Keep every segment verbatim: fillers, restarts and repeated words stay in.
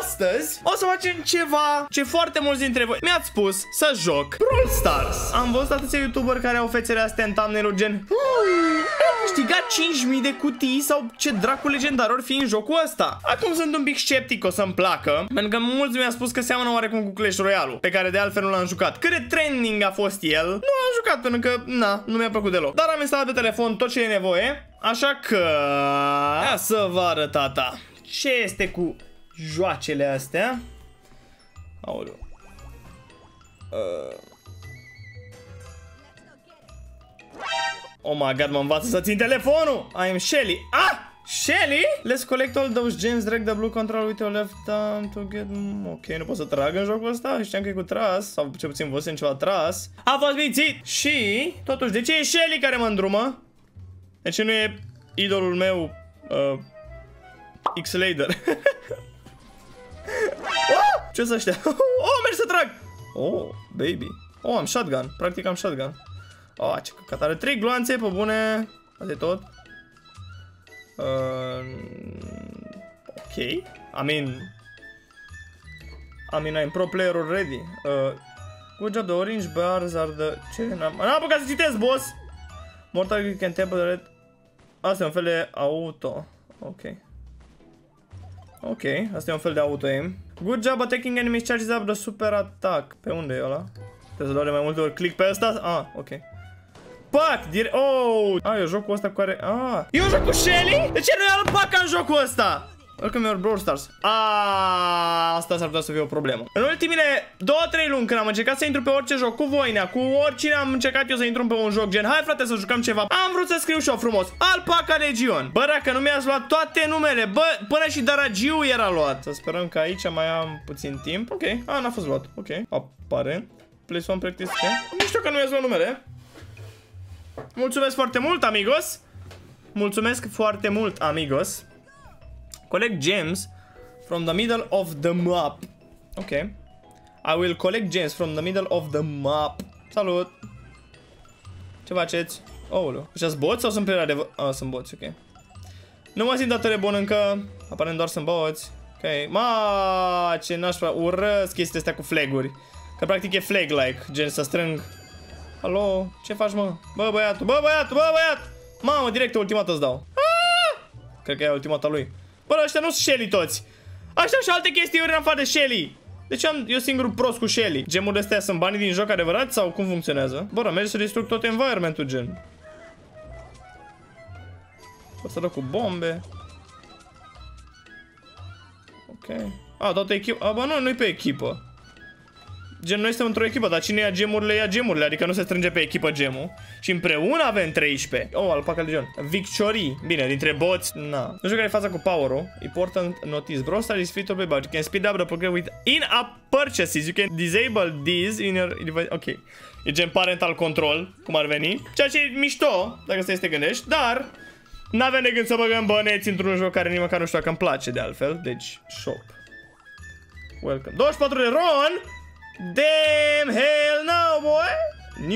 Astăzi o să facem ceva ce foarte mulți dintre voi mi-ați spus să joc, Brawl Stars. Am văzut atâția youtuberi care au fețele astea în thumbnail-ul gen câștigat cinci mii de cutii sau ce dracu legendar ori fi în jocul ăsta. Acum sunt un pic sceptic, o să-mi placă, pentru că mulți mi-au spus că seamănă oarecum cu Clash Royale, pe care de altfel nu l-am jucat. Cât de trending a fost el, nu l-am jucat pentru că, na, nu mi-a plăcut deloc. Dar am instalat pe telefon tot ce e nevoie, așa că... Ia să vă arăt, tata, ce este cu joacele astea. Aoleu. Uh... Oh my god, mă învață să țin telefonul! I am Shelly! Ah! Shelly? Let's collect all those gems, drag the blue control with your left thumb to get... Ok, nu pot să trag în jocul ăsta? Știam că e cu tras, sau ce puțin văzut în ceva tras. A fost mințit! Și, totuși, de ce e Shelly care mă îndrumă? De ce nu e idolul meu... Uh, X-Player? Oh! Ce-s ăștia? Oh, merg să trag! Oh, baby! Oh, am shotgun, practic am shotgun. Oh, ce căcat, are trei gloanțe, pe bune. Asta e tot. uh, Ok, I mean I mean, I'm pro player already. uh, Good job, the orange bars are the... Ce? N-am apucat să citesc, boss. More target can temper the red. Asta e un fel de auto. Ok. Ok, asta e un fel de auto-aim. Good job attacking enemies, charges up the super attack. Pe unde e ăla? Trebuie să dau de mai multe ori click pe ăsta. Ah, ok. Pac, direct, oh! Ah, eu joc cu ăsta cu care, ah! Eu joc cu Shelly? De ce nu e Alpaca în jocul ăsta? Welcome your Brawl Stars. Ah, asta s-ar putea să fie o problemă. În ultimile două trei luni când am încercat să intru pe orice joc cu voi, cu oricine am încercat eu să intru pe un joc gen hai frate să jucăm ceva, am vrut să scriu și eu frumos Alpaca Legion. Bă, dacă nu mi-ați luat toate numele, bă, până și Daragiu era luat. Să sperăm că aici mai am puțin timp. Ok, ah, n-a fost luat, ok, aparent. Playzone practice ce? Nu știu că nu i-ați luat numere. Mulțumesc foarte mult, amigos. Mulțumesc foarte mult, amigos. Collect gems from the middle of the map. Ok. I will collect gems from the middle of the map. Salut. Ce faceți? Oulu. Ăștia-s boți sau sunt prea adevăr? Ah, sunt boți, ok. Nu mă simt atât de bun încă. Aparent doar sunt boți. Ok. Ma, ce n-aș vrea. Urăsc chestia astea cu flag-uri. Că practic e flag-like, gen să strâng. Alo, ce faci, mă? Bă, băiatul, bă, băiatul, bă, băiat! Mamă, direct ultimata îți dau. Aaaa! Cred că e ultimata lui. Bă, ăștia nu sunt Shelly toți. Așa și alte chestii ori în afară de Shelly. Deci am eu singurul prost cu Shelly. Gemurile astea sunt banii din joc adevărat sau cum funcționează? Bă, merge să distrug tot environmentul, gen. O să dau cu bombe. Ok. A, toată echipa. A, bă, nu, nu-i pe echipă. Gen, noi suntem într-o echipă, dar cine ia gemurile, ia gemurile. Adică nu se strânge pe echipă gemul. Și împreună avem treisprezece. Oh, Alpaca Legion. Victorii. Bine, dintre boți, na. Nu știu care e faza cu power-ul. Important notice. Brawl Stars is free to play, but you can speed up the program with in-app purchases. You can disable these in your device. Ok. E gen parental control, cum ar veni. Ceea ce e mișto, dacă stai să te gândești. Dar n-avem de gând să băgăm băneți într-un joc care nici măcar nu știu dacă îmi place de altfel. Deci, shop. Welcome. douăzeci și patru de ron. Damn, hell no, boy!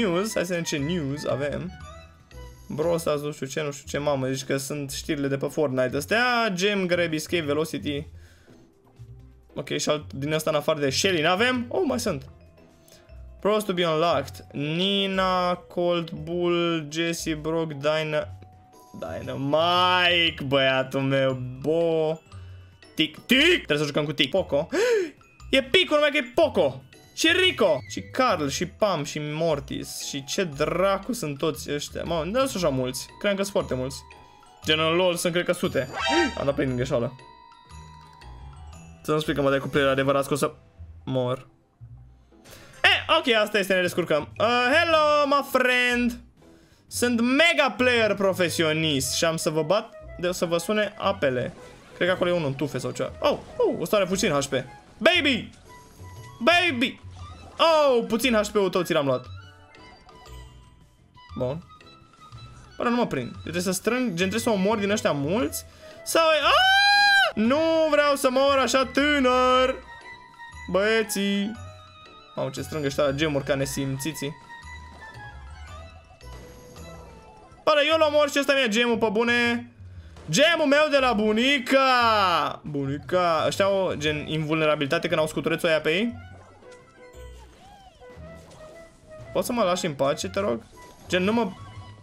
News, hai să vedem ce news avem. Brawl Stars, nu știu ce, nu știu ce, mamă, zici că sunt știrile de pe Fortnite astea. Gem Grab, Escape, Velocity. Ok, și alt din asta în afară de Shelly n-avem? Oh, mai sunt. Pros to be unlocked. Nina, Cold Bull, Jesse, Brock, Dyna... Dyna, Mike, băiatul meu, bo... Tic, tic! Trebuie să jucăm cu tic. Poco. E Pico, numai că e Poco! Și Rico, și Carl, și Pam, și Mortis. Și ce dracu sunt toți ăștia. Mă, nu sunt așa mulți, cred că sunt foarte mulți. Gen în LOL sunt cred că sute. Am dat play din greșeală. Să nu spui că mă dai cu player adevărat că o să mor. Eh, ok, asta este, ne descurcăm. uh, Hello, my friend. Sunt mega player profesionist. Și am să vă bat, de să vă sune apele. Cred că acolo e unul în tufe sau ceva. Oh, oh, o stare puțin H P. Baby! Baby! Oh, puțin H P-ul tău ți l-am luat. Bun. Bă, nu mă prind. Trebuie să strâng, gen trebuie să omor din ăștia mulți. Sau e... Aaaa! Nu vreau să mor așa tânăr! Băieții! Mamă, ce strâng ăștia gemuri ca nesimțiții. Bă, eu l-omor și ăsta mi-e gemul, pe bune. Gemul meu de la bunica. Bunica. Ăștia au gen invulnerabilitate când au scuturețul aia pe ei? Poți să mă lași în pace, te rog? Gen, nu mă...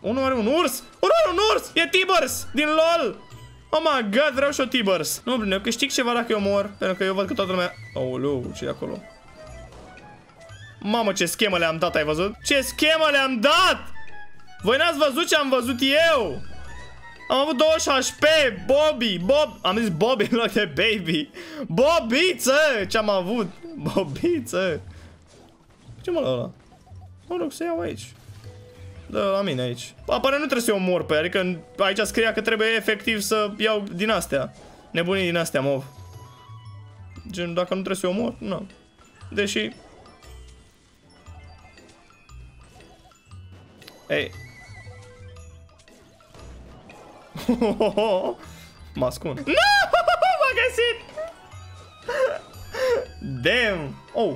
Unul are un urs? Unul are un urs! E Tibbers! Din LOL! Oh my god, vreau și o Tibbers! Nu, bine, eu câștig ceva dacă eu mor, pentru că eu văd că toată lumea... Aoleu, ce e acolo? Mamă, ce schemă le-am dat, ai văzut? Ce schemă le-am dat! Voi n-ați văzut ce am văzut eu! Am avut douăzeci H P, Bobby, Bob... Am zis Bobby în loc de baby! Bobiță! Ce-am avut? Bobiță! Ce mă lua ăla? Mă rog să iau aici. Da, la mine aici. Apare nu trebuie să eu mor pe ea, adică aici scria că trebuie efectiv să iau din astea. Nebunii din astea, mov. Gen, dacă nu trebuie să eu mor, nu. Deși... Ei. Mă ascund. Nu! M-a găsit! Damn! Oh!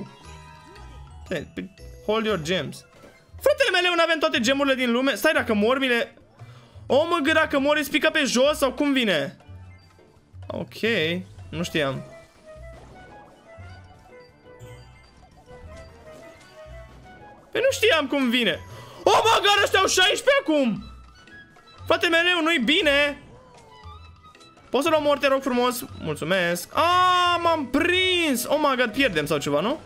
Hold your gems. Fratele mele, nu avem toate gemurile din lume. Stai, dacă mor, mi le... O, mă, gât, dacă mor, îți pică pe jos sau cum vine? Ok, nu știam. Păi nu știam cum vine. O, mă, gât, ăștia au șaisprezece acum. Fratele meu, nu-i bine. Poți să luăm mor, te rog frumos. Mulțumesc. Ah, m-am prins. Oh, mă, gât, pierdem sau ceva, nu?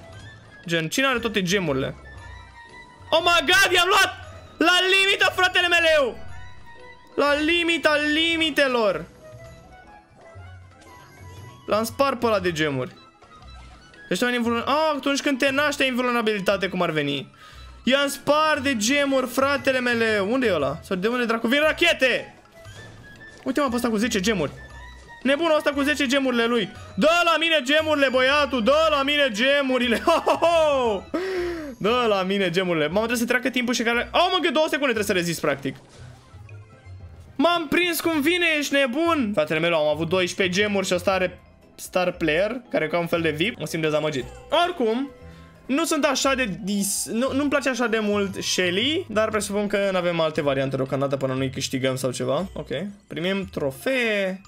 Gen, cine are toate gemurile? Oh my god, i-am luat! La limită, fratele meu! La limita limitelor! L-am spart pe ăla de gemuri. Deci am invulnerabilitate. Ah, atunci când te naște invulnerabilitate, cum ar veni? I-am spart de gemuri, fratele meu! Unde e ăla? Sau de unde dracu? Vin rachete! Uite-mă pe ăsta cu zece gemuri. Nebunul ăsta cu zece gemurile lui. Dă la mine gemurile, băiatul! Dă la mine gemurile! Ho, ho, ho! Dă la mine gemurile. Mamă, trebuie să treacă timpul și care... Au, mă, că două secunde trebuie să rezist, practic. M-am prins cum vine, ești nebun! Fratele meu, am avut doisprezece gemuri și ăsta are star player, care e ca un fel de V I P. Mă simt dezamăgit. Oricum, nu sunt așa de... Dis... Nu-mi nu place așa de mult Shelly, dar presupun că nu avem alte variante deocamdată până noi câștigăm sau ceva. Ok. Primim trofee...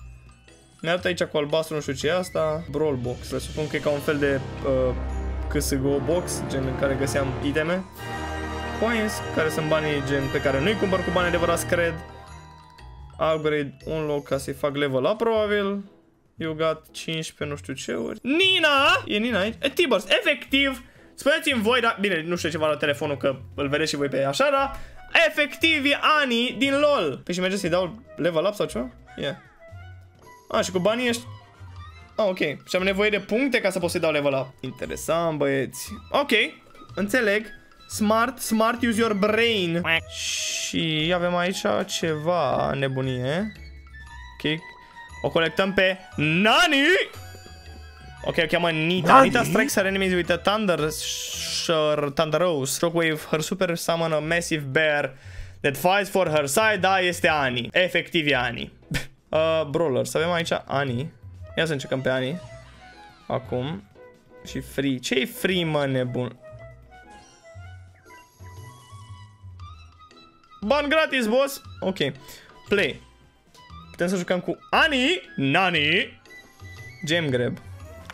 Ne arată aici cu albastru, nu știu ce e asta. Brawl Box, presupun că e ca un fel de uh, C S G O Box, gen în care găseam iteme. Coins, care sunt banii gen pe care nu-i cumpăr cu bani adevărați, cred. Upgrade, un loc ca să-i fac level up, probabil. Eu got cincisprezece, nu știu ce ori. Nina! E Nina aici? E Tibbers, efectiv! Spuneți-mi voi, da... Bine, nu știu ce vă arată telefonul, că îl vedeți și voi pe așa, da? Efectiv e Ani din LOL. Păi și merge să-i dau level up sau ceva? Yeah. A, și cu banii ești... Ah, ok. Și am nevoie de puncte ca să pot să-i dau level up. Interesant, băieți. Ok, înțeleg. Smart, smart, use your brain. Și avem aici ceva nebunie. Ok. O colectăm pe Nani! Ok, o cheamă Nita. Nita strikes her enemies with a thunder... Thunder Rose. Shockwave, her super summon a massive bear that fights for her side. Da, este Ani. Efectiv e Ani. Uh, brawler, să avem aici Ani. Ia să încercăm pe Ani acum. Și free. Ce-i free, mă, nebun? Ban gratis, boss. Ok, play. Putem să jucăm cu Ani. Nani. Gem Grab.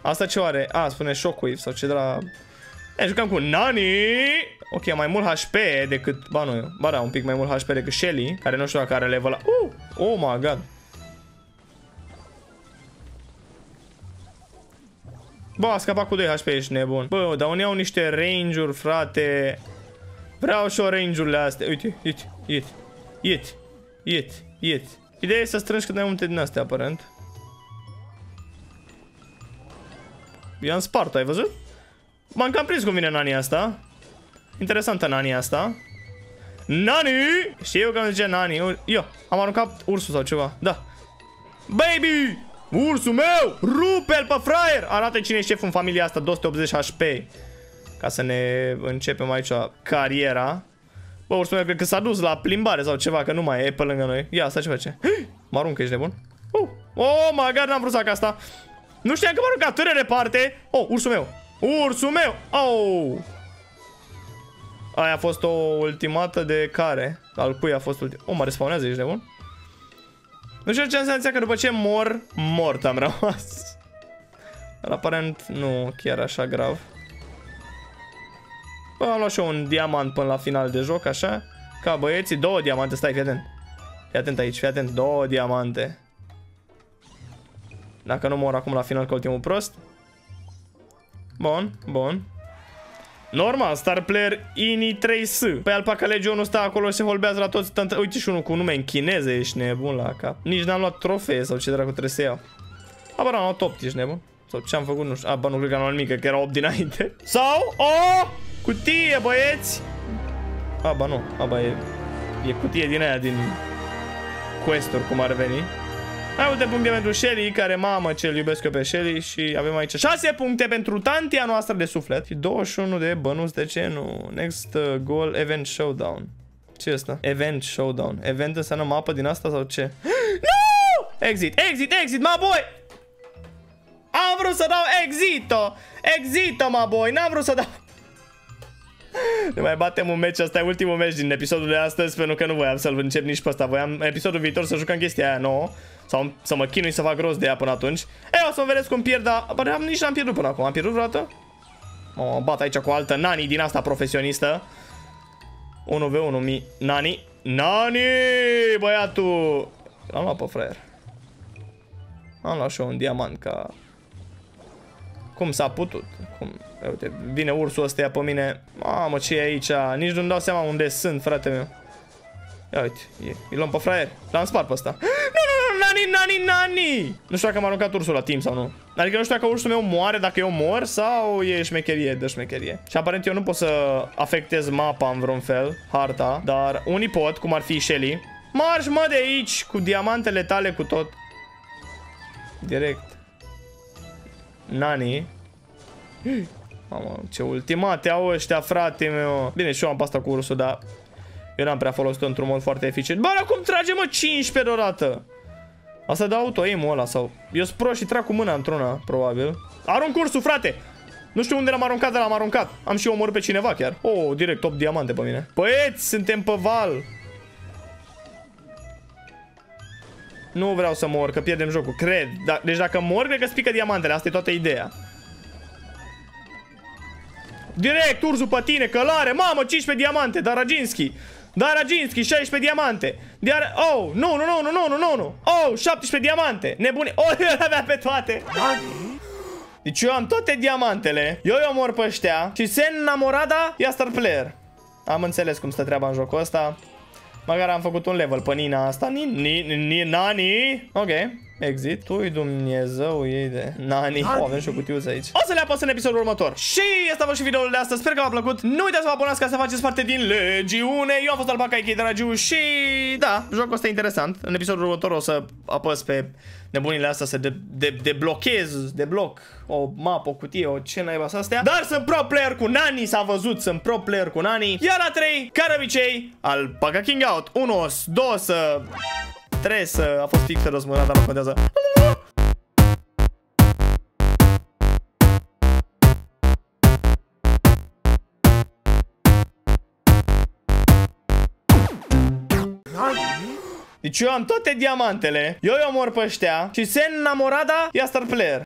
Asta ce are? A, spune Shockwave sau ce de la... Ne jucăm cu Nani. Ok, mai mult H P decât... Ba nu, ba da, un pic mai mult H P decât Shelly, care nu știu dacă are level la... Uh! Oh my god. Bă, a scapat cu doi H P, ești nebun. Bă, dar unii au niște range-uri, frate. Vreau și o range-urile astea. Uite, uite, uite, uite, uite, uite. Ideea e să strângi cât mai multe din astea, aparent. I-am spart, ai văzut? M-am cam prins cum vine Nani asta. Interesantă Nani asta. Nani! Știi eu că îmi zice Nani. Eu, am aruncat ursul sau ceva. Da. Baby! Ursul meu! Rupe-l pe fraier! Arată cine e șeful în familia asta, două sute optzeci H P. Ca să ne începem aici cariera. Bă, ursul meu cred că s-a dus la plimbare sau ceva, că nu mai e pe lângă noi. Ia, asta ce face? Mă aruncă, ești nebun? Uh. Oh, mă, gata, n-am vrut să fac asta. Nu știam că mă aruncă atât de departe. Oh, ursul meu! Ursul meu! Oh! Aia a fost o ultimată de care? Al cui a fost ultima? Oh, mă respawnează, ești nebun? Nu știu ce am senzația că după ce mor, mort am rămas. Dar aparent nu chiar așa grav. Bă, am luat și eu un diamant până la final de joc, așa. Ca băieții, două diamante, stai, fii atent. Fii atent aici, fii atent, două diamante. Dacă nu mor acum la final ca ultimul prost. Bun, bun. Normal, Star Player Ini trei S. Păi Alpaca Legion ăsta acolo se holbează la toți. Uite și unul cu nume în chineză, ești nebun la cap. Nici n-am luat trofee sau ce dracu trebuie să iau. A, bă, n-am luat opt, ești nebun. Sau ce am făcut, nu știu. A, bă, nu cred că am luat nimic, că era opt dinainte. Sau o cutie, băieți. A, bă, nu. A, bă, e, e cutie din aia, din quest-uri, cum ar veni. Mai multe puncte pentru Shelly, care, mamă, ce-l iubesc eu pe Shelly. Și avem aici șase puncte pentru tantia noastră de suflet și douăzeci și unu de bănuți, de ce nu? Next uh, goal, event showdown. Ce asta? Event showdown. Event înseamnă mapă din asta sau ce? Nu! Exit, exit, exit, ma boy! Am vrut să dau exito! Exito, ma boy! N-am vrut să dau... Ne mai batem un meci, asta e ultimul meci din episodul de astăzi, pentru că nu voiam să-l încep nici pe ăsta. Voiam episodul viitor să jucăm chestia aia nouă. Sau să mă chinui să fac rost de ea până atunci. E, o să-mi vedeți cum pierd, dar am, nici n-am pierdut până acum. Am pierdut vreodată? Mă bat aici cu altă Nani din asta profesionistă. unu v unu mi Nani. Nani, băiatul! L-am luat pe fraier. Am luat și eu un diamant ca... Cum s-a putut? Cum? Uite, vine ursul ăsta ia pe mine. Mamă, ce e aici? Nici nu-mi dau seama unde sunt, frate meu. Ia uite, e. Îi luăm pe fraier. L-am spart pe ăsta. Nani, Nani, Nani! Nu știu dacă m-a aruncat ursul la timp sau nu. Adică nu știu dacă ursul meu moare dacă eu mor sau e șmecherie de șmecherie. Și aparent eu nu pot să afectez mapa în vreun fel, harta, dar unii pot, cum ar fi Shelly. Marș, mă, de aici, cu diamantele tale, cu tot. Direct. Nani. Mamă, ce ultimate au ăștia, frate meu. Bine, și eu am pasta cu ursul, dar eu n-am prea folosit-o într-un mod foarte eficient. Bă, acum trage, mă, cincisprezece deodată. Asta dă auto-aim-ul ăla sau... Eu sunt proști și trag cu mâna într-una, probabil. Arunc ursul, frate! Nu știu unde l-am aruncat, dar l-am aruncat. Am și eu omorât pe cineva chiar. Oh, direct opt diamante pe mine. Băieți, suntem pe val. Nu vreau să mor, că pierdem jocul, cred. Deci dacă mor, cred că spică diamantele. Asta e toată ideea. Direct, ursul pe tine, călare. Mamă, cincisprezece diamante, Daraginski. Daraginski, șaisprezece diamante. Dar... Oh, nu, nu, nu, nu, nu, nu, nu. Oh, șaptesprezece diamante. Nebune. Oh, eu l-avea pe toate. Deci eu am toate diamantele. Eu eu mor pe ăștia. Și se namorada ia Star Player. Am înțeles cum stă treaba în jocul ăsta. Măcar am făcut un level pe Nina asta. Nani. Ok, exit. Ui, Dumnezeu, ei de Nani. O, avem și o cutiuță aici. O să le apăs în episodul următor. Și asta a fost și videoul de astăzi. Sper că v-a plăcut. Nu uitați să vă abonați ca să faceți parte din Legiune. Eu am fost Alpaca Legion, dragiu. Și da, jocul ăsta e interesant. În episodul următor o să apăs pe nebunile astea să deblochez, debloc o mapă, o cutie, o ce naiba astea. Dar sunt pro player cu Nani, s-a văzut, sunt pro player cu Nani. Iar la trei, ca de obicei, Alpaca King Out. unu, doi, trei, a fost fix răzmânat, dar nu contează. Deci eu am toate diamantele, eu eu mor pe ăștia și se namorada ia Star Player.